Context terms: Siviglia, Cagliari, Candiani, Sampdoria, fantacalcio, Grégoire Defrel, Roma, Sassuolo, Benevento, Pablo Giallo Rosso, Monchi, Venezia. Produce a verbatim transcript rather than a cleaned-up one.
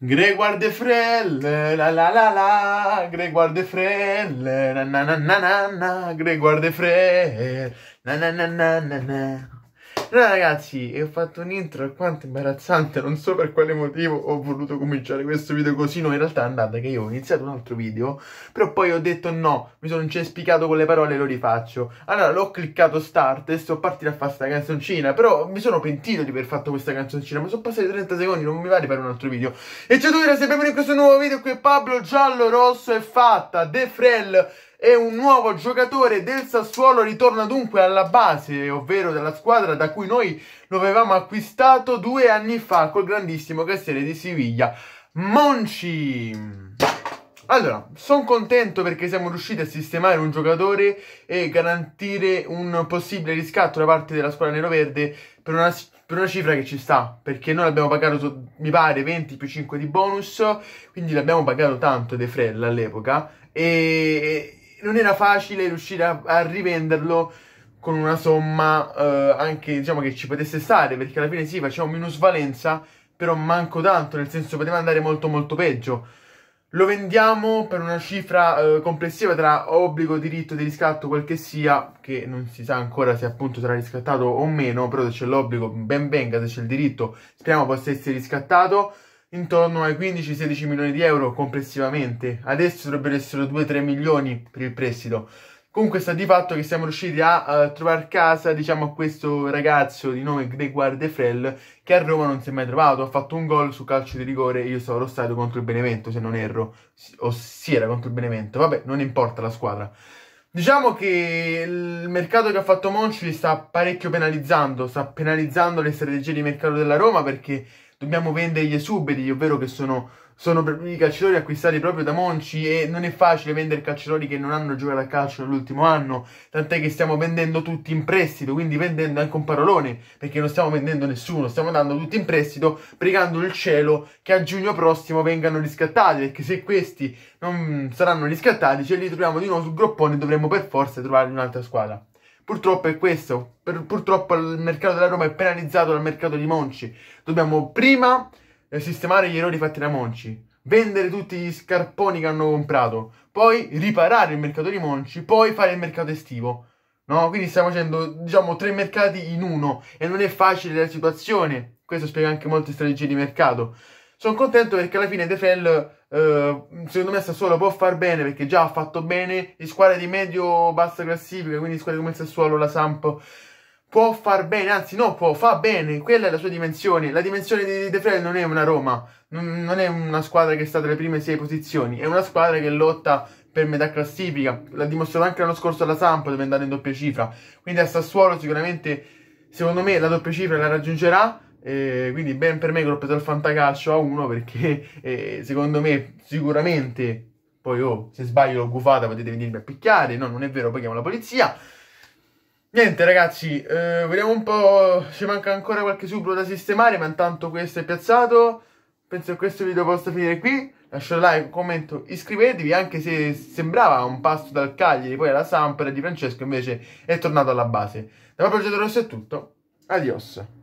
Grégoire Defrel, la la la la, Grégoire Defrel, na na na na na, Grégoire Defrel, na na na na na na. Allora ragazzi, ho fatto un intro alquanto imbarazzante, non so per quale motivo ho voluto cominciare questo video così. No, in realtà è andata che io ho iniziato un altro video, però poi ho detto no, mi sono incespicato con le parole e lo rifaccio. Allora l'ho cliccato start e sto partendo a fare sta canzoncina, però mi sono pentito di aver fatto questa canzoncina, ma sono passati trenta secondi, non mi va di fare un altro video. E ciao a tutti, benvenuti in questo nuovo video, qui è Pablo Giallo Rosso, è fatta, Defrel è un nuovo giocatore del Sassuolo, ritorna dunque alla base, ovvero dalla squadra da cui noi lo avevamo acquistato due anni fa col grandissimo Cassiere di Siviglia, Monchi. Allora, sono contento perché siamo riusciti a sistemare un giocatore e garantire un possibile riscatto da parte della squadra neroverde per una, per una cifra che ci sta, perché noi l'abbiamo pagato, mi pare, venti più cinque di bonus, quindi l'abbiamo pagato tanto Defrel all'epoca e non era facile riuscire a, a rivenderlo con una somma eh, anche, diciamo, che ci potesse stare, perché alla fine sì, facevamo minusvalenza, però manco tanto, nel senso poteva andare molto molto peggio. Lo vendiamo per una cifra eh, complessiva tra obbligo, diritto di riscatto, quel che sia, che non si sa ancora se appunto sarà riscattato o meno, però se c'è l'obbligo ben venga, se c'è il diritto speriamo possa essere riscattato, intorno ai quindici sedici milioni di euro complessivamente. Adesso dovrebbero essere due tre milioni per il prestito. Comunque sta di fatto che siamo riusciti a, a trovare casa, diciamo, a questo ragazzo di nome Grégoire Defrel, che a Roma non si è mai trovato. Ha fatto un gol su calcio di rigore, io sarò stato contro il Benevento se non erro, o si era contro il Benevento, vabbè, non importa la squadra. Diciamo che il mercato che ha fatto Monchi sta parecchio penalizzando, sta penalizzando le strategie di mercato della Roma, perché dobbiamo vendergli esubiti, ovvero che sono, sono i calciatori acquistati proprio da Monchi e non è facile vendere calciatori che non hanno giocato a calcio nell'ultimo anno, tant'è che stiamo vendendo tutti in prestito, quindi vendendo anche un parolone, perché non stiamo vendendo nessuno, stiamo dando tutti in prestito, pregando il cielo che a giugno prossimo vengano riscattati, perché se questi non saranno riscattati ce li troviamo di nuovo sul groppone e dovremo per forza trovare un'altra squadra. Purtroppo è questo, per, purtroppo il mercato della Roma è penalizzato dal mercato di Monchi. Dobbiamo prima eh, sistemare gli errori fatti da Monchi, vendere tutti gli scarponi che hanno comprato, poi riparare il mercato di Monchi, poi fare il mercato estivo, no? Quindi stiamo facendo, diciamo, tre mercati in uno e non è facile la situazione. Questo spiega anche molte strategie di mercato. Sono contento perché alla fine Defrel, eh, secondo me Sassuolo può far bene, perché già ha fatto bene in squadre di medio-bassa classifica, quindi squadre come il Sassuolo, la Samp, può far bene, anzi no, può, fa bene, quella è la sua dimensione. La dimensione di Defrel non è una Roma, non, non è una squadra che sta tra le prime sei posizioni, è una squadra che lotta per metà classifica, l'ha dimostrato anche l'anno scorso la Samp dove è andata in doppia cifra, quindi a Sassuolo sicuramente, secondo me, la doppia cifra la raggiungerà. Eh, quindi ben per me che l'ho preso al fantacalcio a uno, perché eh, secondo me sicuramente, poi oh, se sbaglio l'ho gufata potete venirmi a picchiare, no, non è vero, poi chiamo la polizia. Niente ragazzi, eh, vediamo un po', ci manca ancora qualche subito da sistemare, ma intanto questo è piazzato. Penso che questo video possa finire qui, lasciate like, un commento, iscrivetevi, anche se sembrava un passo dal Cagliari poi alla Samp di Francesco, invece è tornato alla base. Da Pablo Giallo Rosso è tutto, adios.